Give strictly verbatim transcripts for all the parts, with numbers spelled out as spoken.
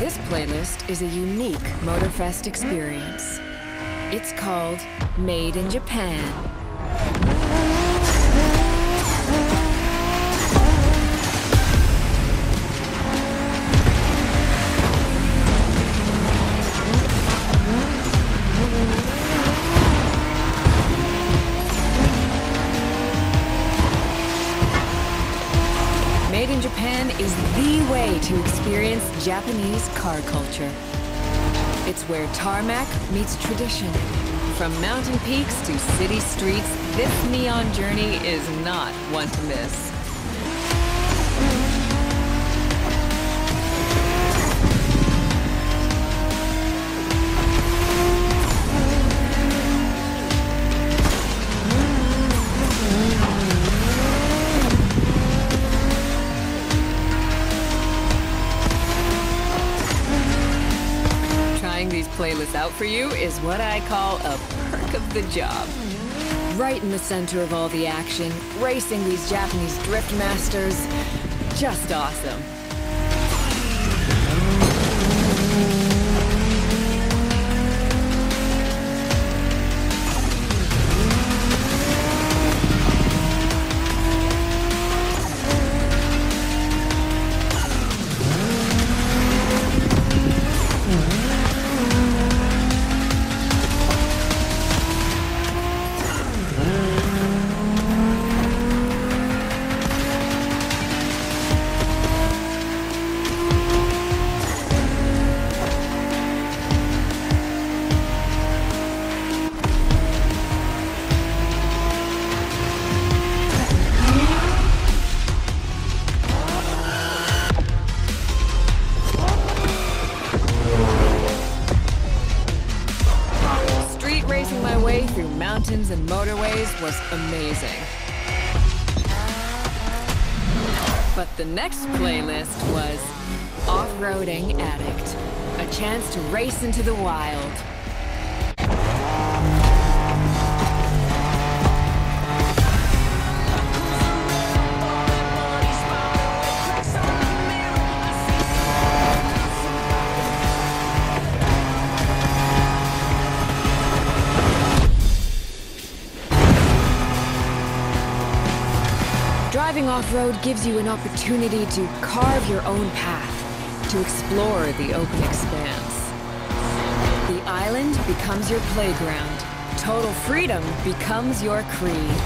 This playlist is a unique Motorfest experience. It's called Made in Japan. Made in Japan is the way to experience Japanese car culture. It's where tarmac meets tradition. From mountain peaks to city streets, this neon journey is not one to miss. Playlist out for you is what I call a perk of the job. Right in the center of all the action, racing these Japanese drift masters, just awesome. Mountains and motorways was amazing. But the next playlist was Off-Roading Addict, a chance to race into the wild. Driving off-road gives you an opportunity to carve your own path, to explore the open expanse. The island becomes your playground. Total freedom becomes your creed.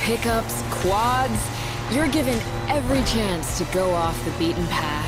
Pickups, quads, you're given every chance to go off the beaten path.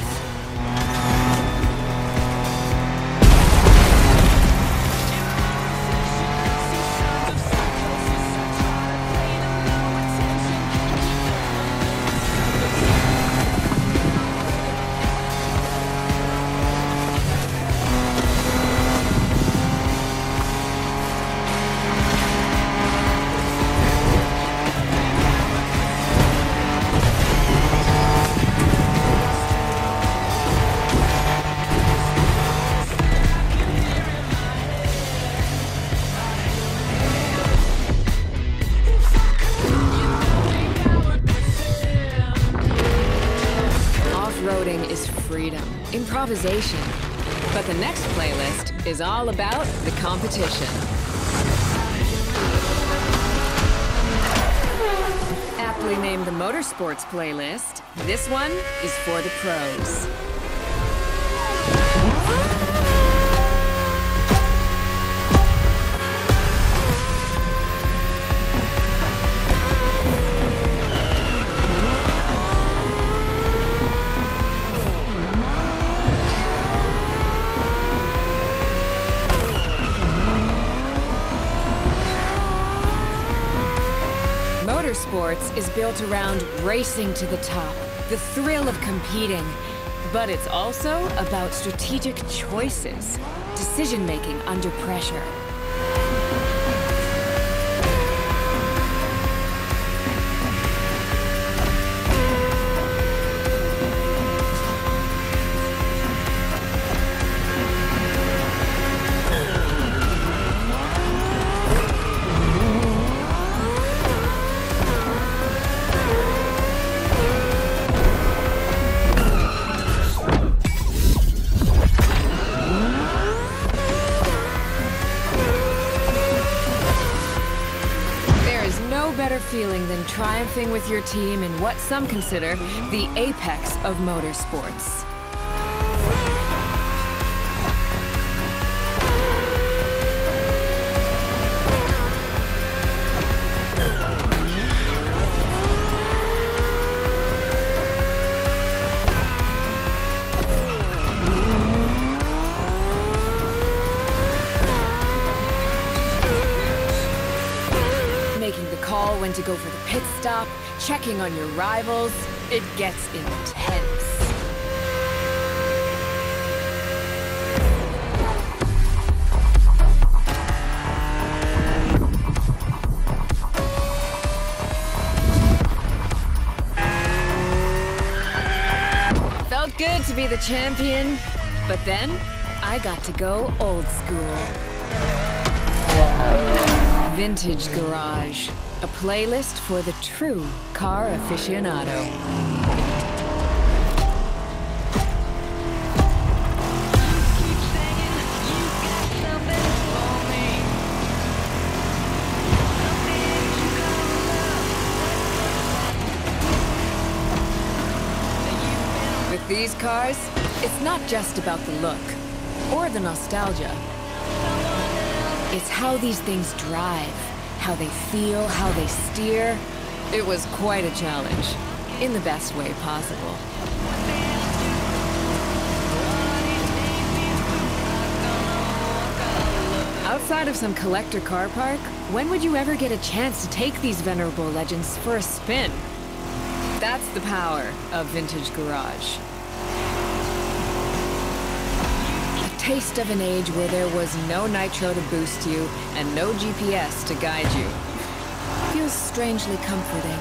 Improvisation. But the next playlist is all about the competition. Aptly named the Motorsports playlist, this one is for the pros. Motorsports is built around racing to the top, the thrill of competing, But it's also about strategic choices, decision-making under pressure. Feeling than triumphing with your team in what some consider the apex of motorsports. To go for the pit stop, checking on your rivals, it gets intense. Felt good to be the champion, but then I got to go old school. Vintage Garage. A playlist for the true car aficionado. Keep singing, you got something for me. Something you gotta love. With these cars, it's not just about the look or the nostalgia. It's how these things drive. How they feel, how they steer. It was quite a challenge, in the best way possible. Outside of some collector car park, when would you ever get a chance to take these venerable legends for a spin? That's the power of Vintage Garage. Taste of an age where there was no nitro to boost you and no G P S to guide you. Feels strangely comforting.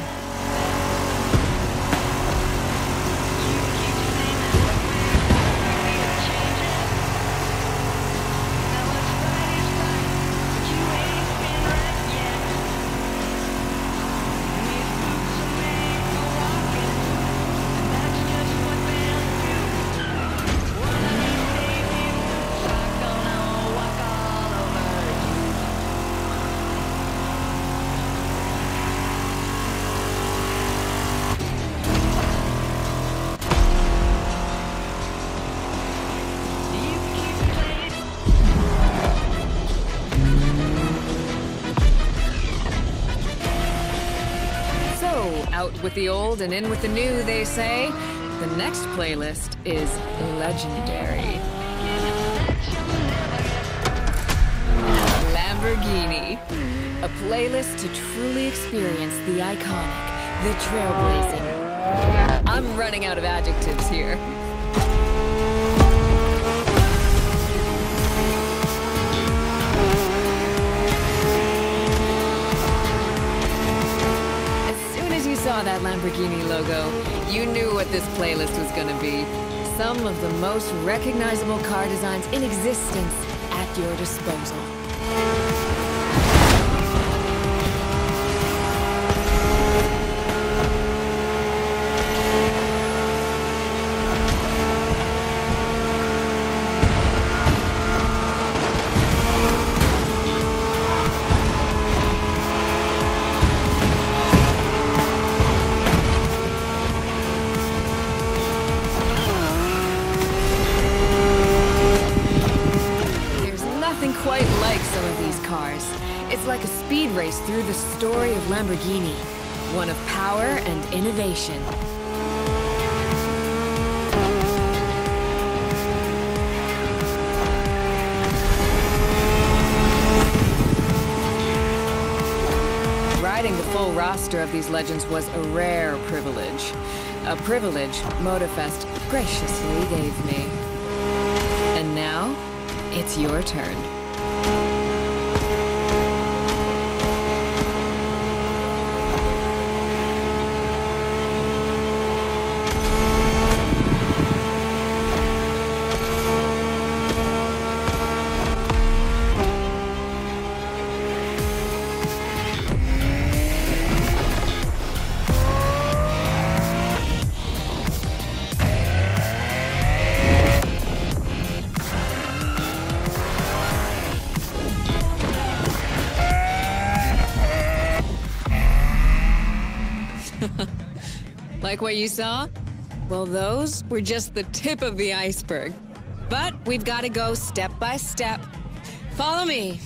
Out with the old and in with the new, they say. The next playlist is legendary. Lamborghini. A playlist to truly experience the iconic, the trailblazing. I'm running out of adjectives here. Saw that Lamborghini logo, you knew what this playlist was gonna be. Some of the most recognizable car designs in existence at your disposal. Through the story of Lamborghini, one of power and innovation. Riding the full roster of these legends was a rare privilege. A privilege Motorfest graciously gave me. And now, it's your turn. Like what you saw? Well, those were just the tip of the iceberg. But we've got to go step by step. Follow me.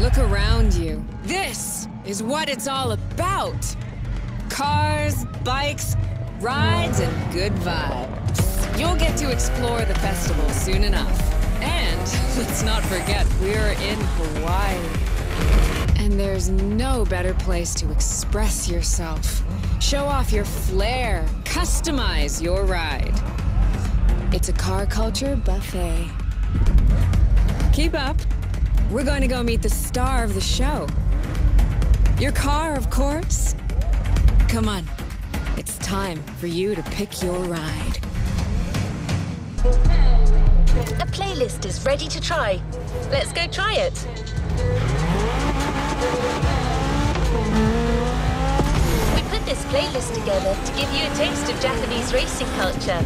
Look around you. This is what it's all about. Cars, bikes, rides, and good vibes. You'll get to explore the festival soon enough. And let's not forget, we're in Hawaii. And there's no better place to express yourself, show off your flair, customize your ride. It's a car culture buffet. Keep up. We're going to go meet the star of the show. Your car, of course. Come on. It's time for you to pick your ride. A playlist is ready to try. Let's go try it. We put this playlist together to give you a taste of Japanese racing culture.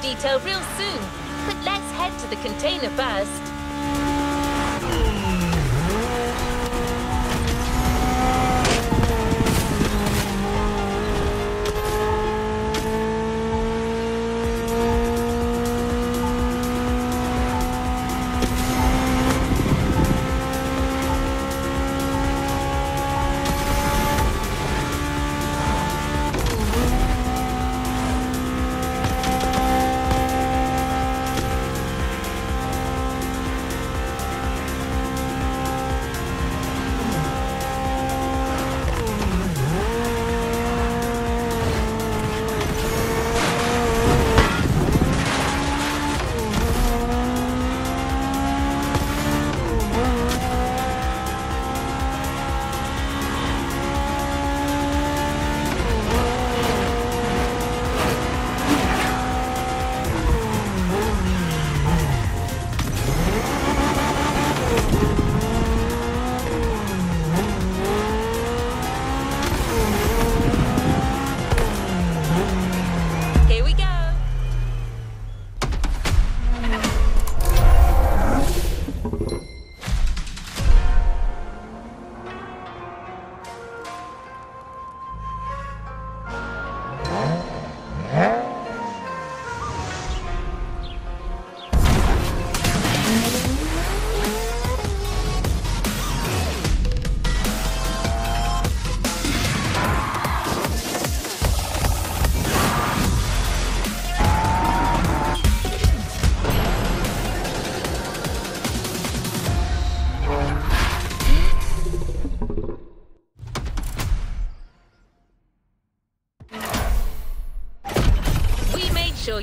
Detail real soon, but let's head to the container first.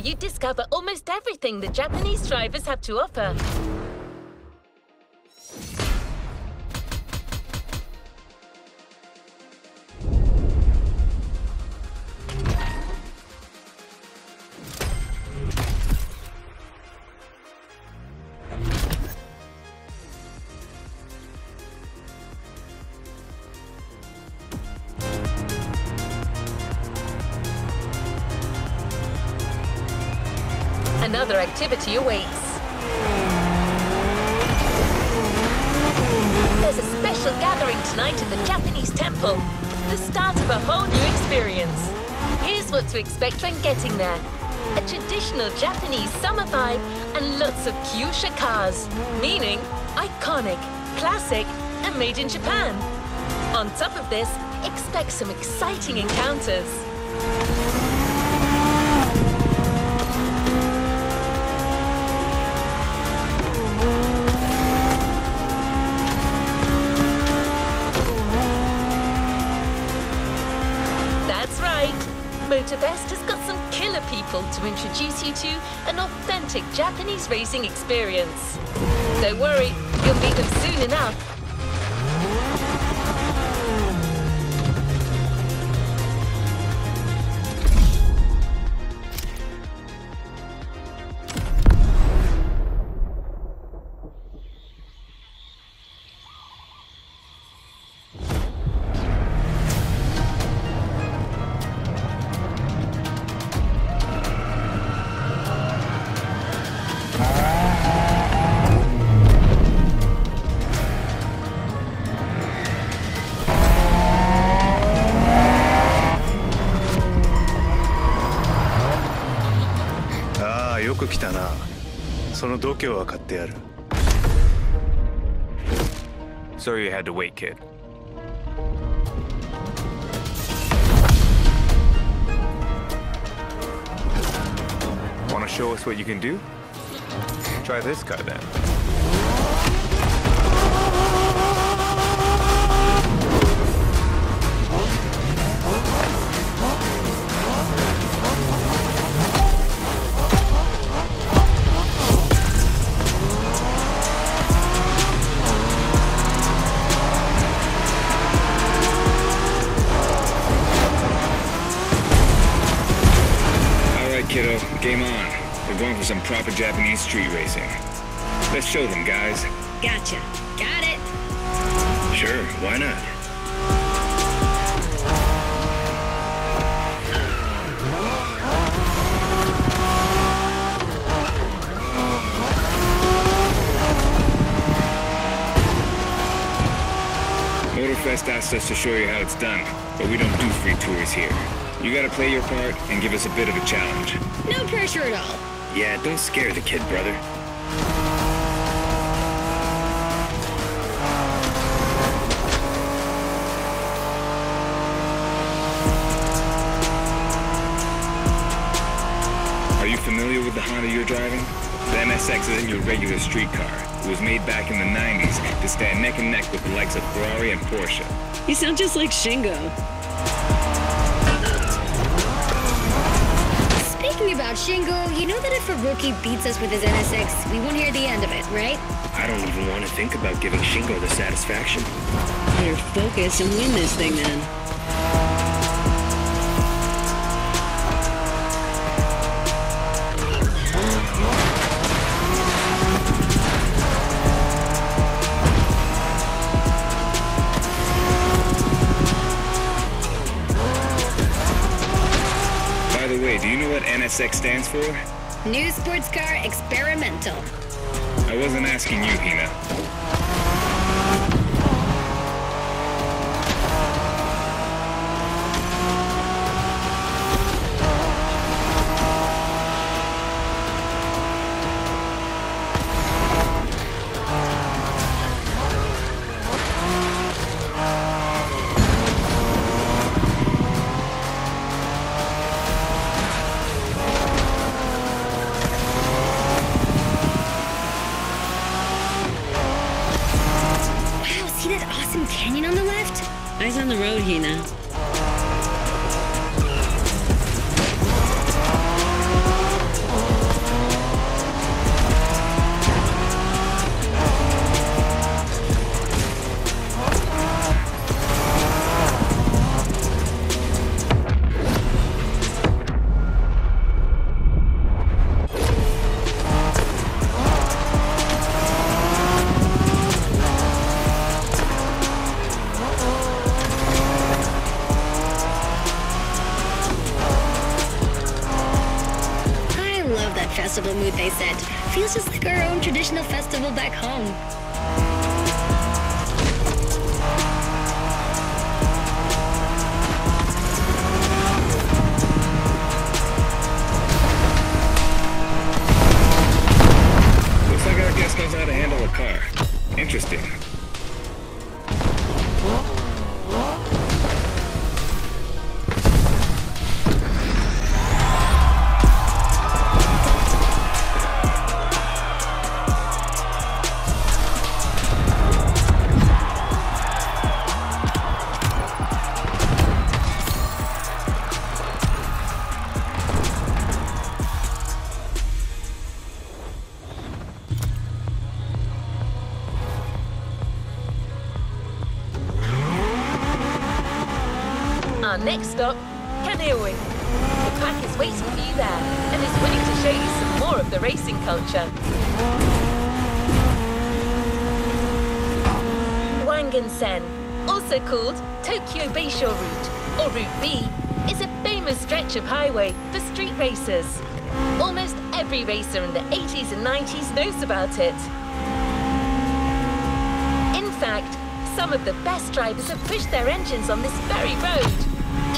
You discover almost everything the Japanese drivers have to offer. another activity awaits. There's a special gathering tonight at the Japanese temple. The start of a whole new experience. Here's what to expect when getting there. A traditional Japanese summer vibe and lots of Kyushu cars, meaning iconic, classic, and made in Japan. On top of this, expect some exciting encounters. That's right, Motorfest has got some killer people to introduce you to an authentic Japanese racing experience. Don't worry, you'll meet them soon enough. Sorry you had to wait, kid. Wanna show us what you can do? Try this guy then. Kiddo, game on. We're going for some proper Japanese street racing. Let's show them, guys. Gotcha. Got it. Sure, why not? Motorfest asked us to show you how it's done, but we don't do free tours here. You gotta play your part and give us a bit of a challenge. No pressure at all. Yeah, don't scare the kid, brother. Are you familiar with the Honda you're driving? The N S X isn't your regular street car. It was made back in the nineties to stand neck and neck with the likes of Ferrari and Porsche. You sound just like Shingo. About Shingo, you know that if Hiroki beats us with his N S X, we won't hear the end of it, right? I don't even want to think about giving Shingo the satisfaction. Better focus and win this thing then. N S X stands for? New Sports Car Experimental. I wasn't asking you, Pina. festival mood they set. Feels just like our own traditional festival back home. Looks like our guest knows how to handle a car. Interesting. Next stop, Kaneohe. The pack is waiting for you there and is willing to show you some more of the racing culture. Wangansen, also called Tokyo Bayshore Route, or Route B, is a famous stretch of highway for street racers. Almost every racer in the eighties and nineties knows about it. In fact, some of the best drivers have pushed their engines on this very road.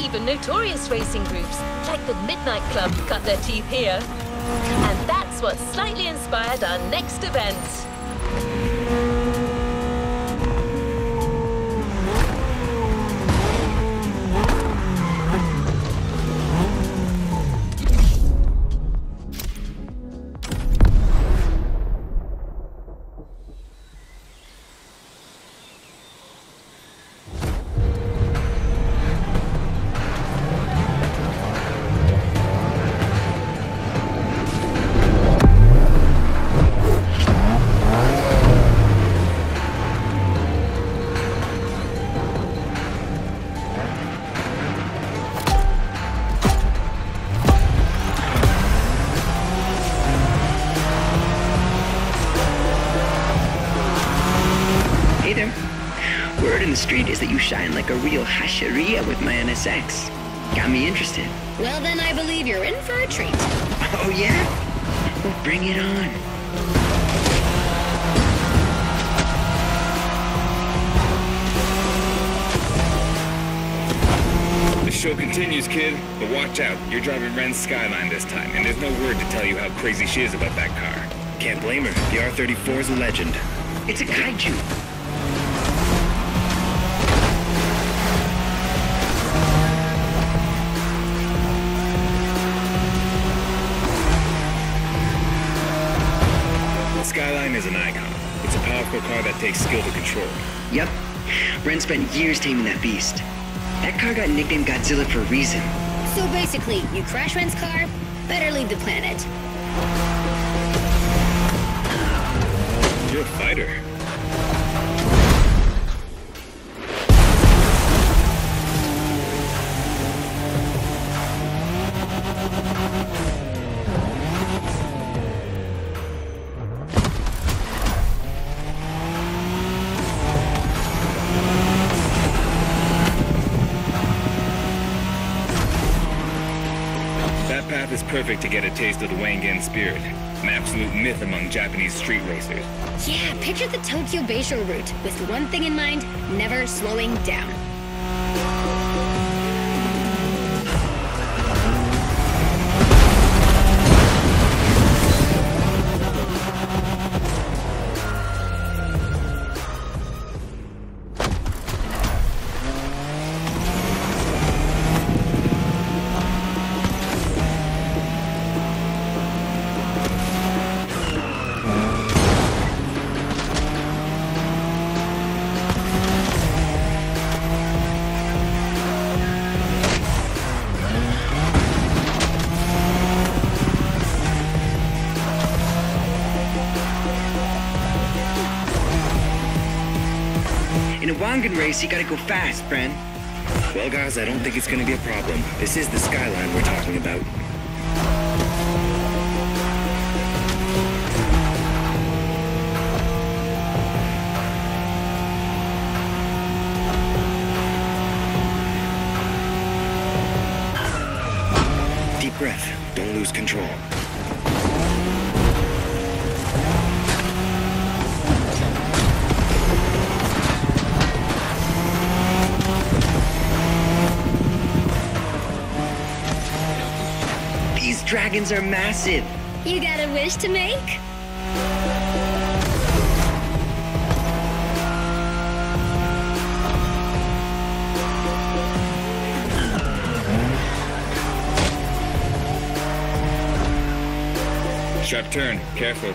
Even notorious racing groups, like the Midnight Club, cut their teeth here. And that's what slightly inspired our next event. Street is that you shine like a real hasheria with my N S X. Got me interested. Well then I believe you're in for a treat. Oh yeah? Well, bring it on. The show continues, kid, but watch out. You're driving Ren's Skyline this time, and there's no word to tell you how crazy she is about that car. Can't blame her. The R thirty-four is a legend. It's a kaiju. Skyline is an icon. It's a powerful car that takes skill to control. Yep. Ren spent years taming that beast. That car got nicknamed Godzilla for a reason. So basically, you crash Ren's car, better leave the planet. You're a fighter. It's perfect to get a taste of the Wangansen spirit, an absolute myth among Japanese street racers. Yeah, picture the Tokyo Bayshore Route with one thing in mind, never slowing down. In a Wangan race, you gotta go fast, friend. Well, guys, I don't think it's gonna be a problem. This is the Skyline we're talking about. Deep breath. Don't lose control. dragons are massive. You got a wish to make? Sharp turn, careful.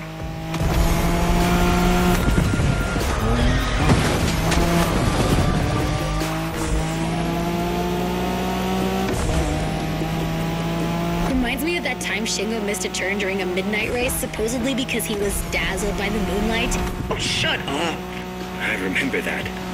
Reminds me of that time Shingo missed a turn during a midnight race, supposedly because he was dazzled by the moonlight. Oh, shut up! I remember that.